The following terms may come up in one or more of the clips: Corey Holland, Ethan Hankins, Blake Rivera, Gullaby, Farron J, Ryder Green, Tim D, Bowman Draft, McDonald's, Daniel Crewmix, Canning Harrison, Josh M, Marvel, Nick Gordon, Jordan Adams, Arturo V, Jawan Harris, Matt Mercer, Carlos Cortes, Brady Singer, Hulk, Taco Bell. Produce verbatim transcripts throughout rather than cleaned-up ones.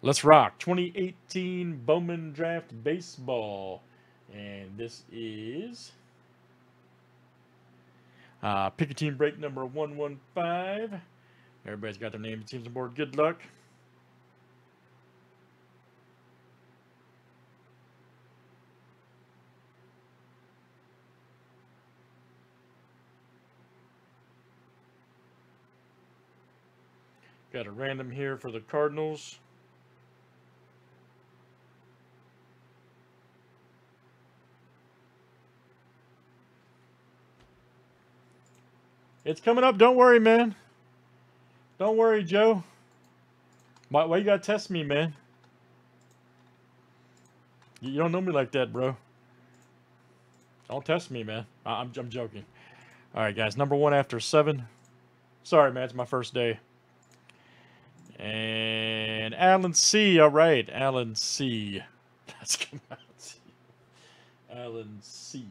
Let's rock. twenty eighteen Bowman Draft Baseball. And this is uh, pick a team break number one one five. Everybody's got their names and teams on board. Good luck. Got a random here for the Cardinals. It's coming up. Don't worry, man. Don't worry, Joe. Why, why you gotta test me, man? You don't know me like that, bro. Don't test me, man. I, I'm, I'm joking. All right, guys. Number one after seven. Sorry, man. It's my first day. And Alan C. All right, Alan C. That's come out. Alan C.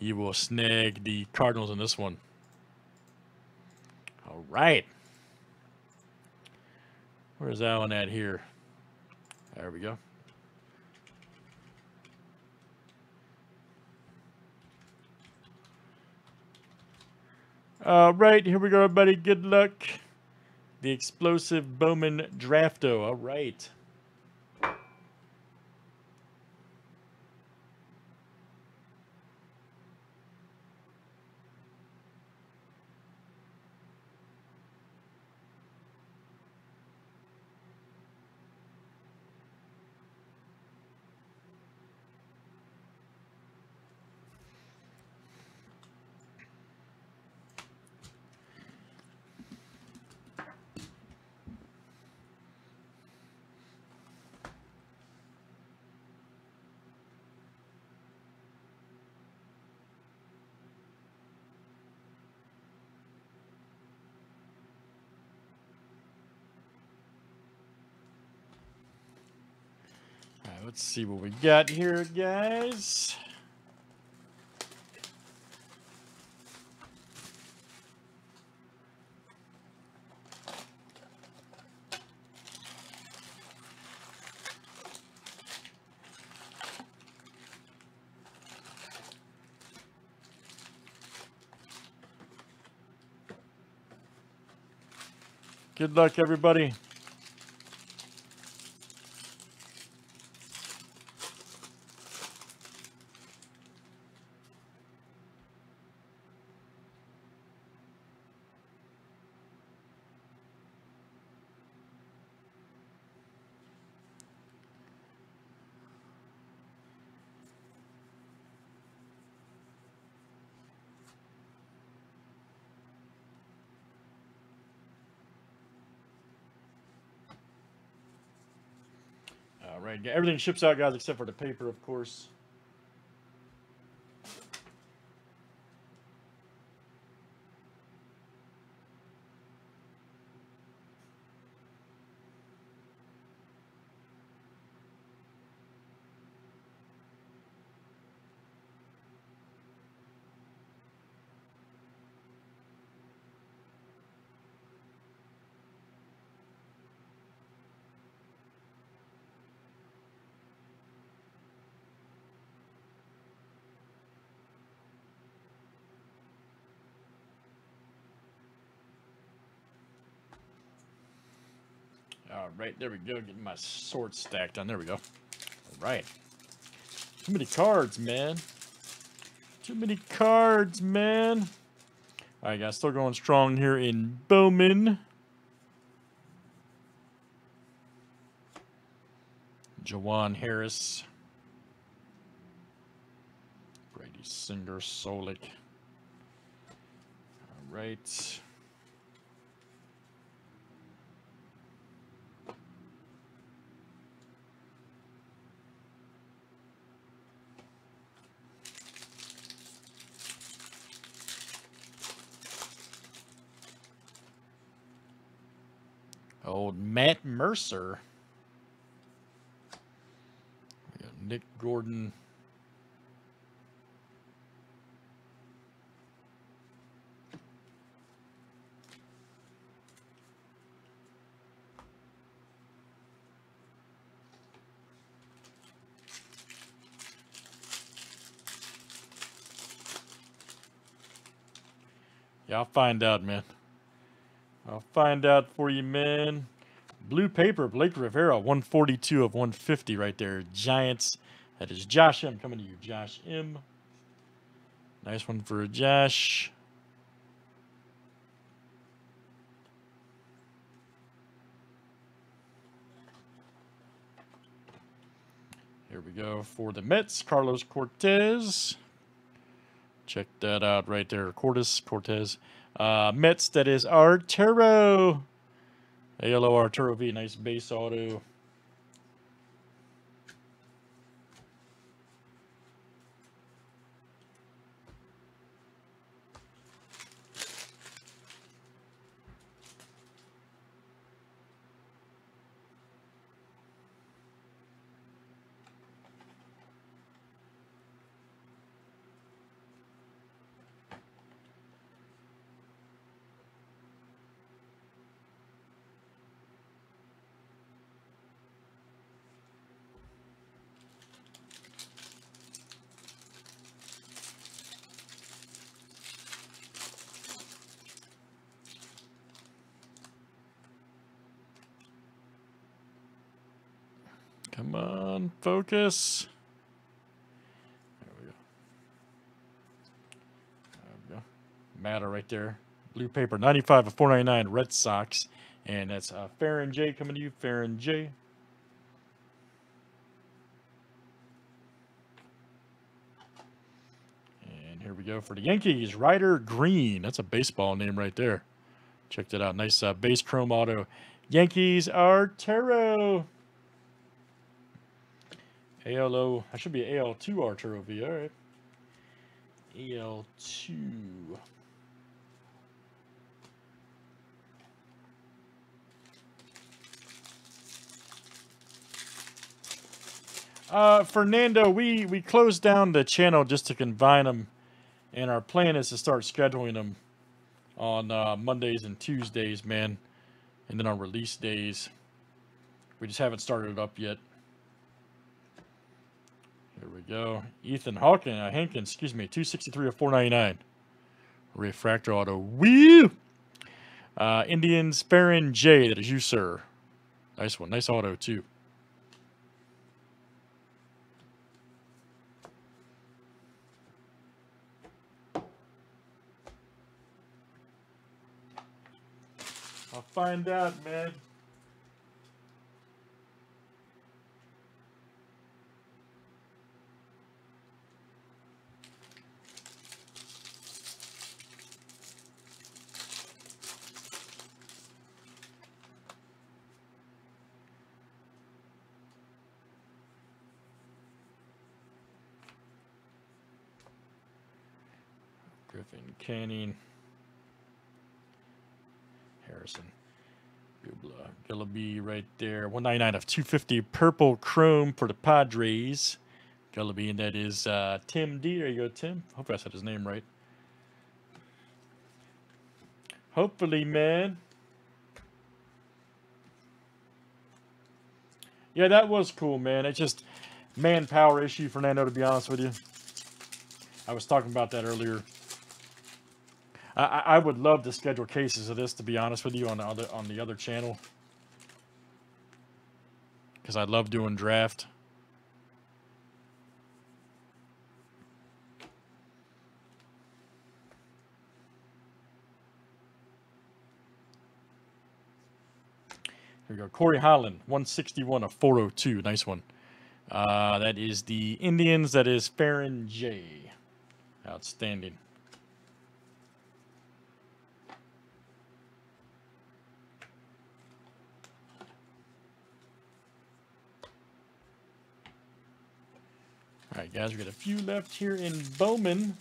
You will snag the Cardinals in this one. All right. Where's Alan at here? There we go. All right, here we go, everybody. Good luck. The explosive Bowman Drafto. All right. Let's see what we got here, guys. Good luck, everybody. Right, everything ships out, guys, except for the paper, of course. All right, there we go. Getting my sword stacked on. There we go. All right. Too many cards, man. Too many cards, man. All right, guys. Still going strong here in Bowman. Jawan Harris. Brady Singer, Solik. All right. Old Matt Mercer. We got Nick Gordon. Yeah, I'll find out, man. I'll find out for you, man. Blue paper, Blake Rivera, one forty-two of one fifty right there. Giants. That is Josh M coming to you. Josh M. Nice one for Josh. Here we go for the Mets. Carlos Cortes. Check that out right there. Cortes. Cortes. Uh, Mets, that is Arturo. Hello, Arturo V. Nice base auto. Come on, focus. There we go. There we go. Matter right there. Blue paper, ninety-five of four ninety-nine, Red Sox. And that's uh, Farron J coming to you, Farron J. And here we go for the Yankees, Ryder Green. That's a baseball name right there. Check that out. Nice uh, base chrome auto. Yankees, Arturo. A L O, I should be A L two Arturo V, all right. A L two. Uh, Fernando, we, we closed down the channel just to combine them, and our plan is to start scheduling them on uh, Mondays and Tuesdays, man, and then on release days. We just haven't started it up yet. There we go. Ethan Hankins, uh, Hankins, excuse me, two sixty-three of four ninety-nine. Refractor auto. Woo! Uh, Indians, Farron J. That is you, sir. Nice one. Nice auto, too. I'll find out, man. Griffin, Canning, Harrison, Bubla, Gullaby right there. one ninety-nine of two fifty, purple chrome for the Padres. Gullaby, and that is uh, Tim D. There you go, Tim. Hopefully I said his name right. Hopefully, man. Yeah, that was cool, man. It's just manpower issue, Fernando, to be honest with you. I was talking about that earlier. I, I would love to schedule cases of this, to be honest with you, on the other, on the other channel. Because I love doing draft. Here we go. Corey Holland, one sixty-one of four oh two. Nice one. Uh, that is the Indians. That is Farron J. Outstanding. All right, guys, we got a few left here in Bowman.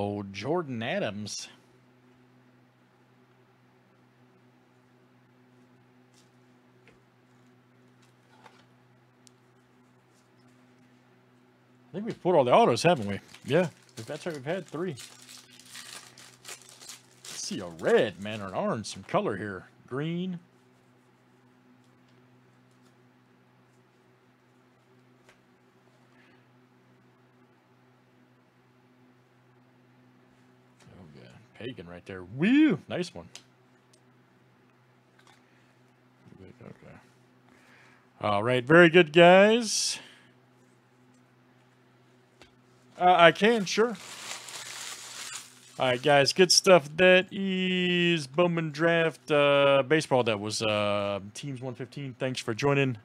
Oh, Jordan Adams. I think we've put all the autos, haven't we? Yeah, if that's right, we've had three. Let's see a red, man, or an orange, some color here. Green. Pagan right there. Woo! Nice one. Okay. All right. Very good, guys. Uh, I can, sure. All right, guys. Good stuff. That is Bowman Draft uh, Baseball. That was uh, Teams one fifteen. Thanks for joining.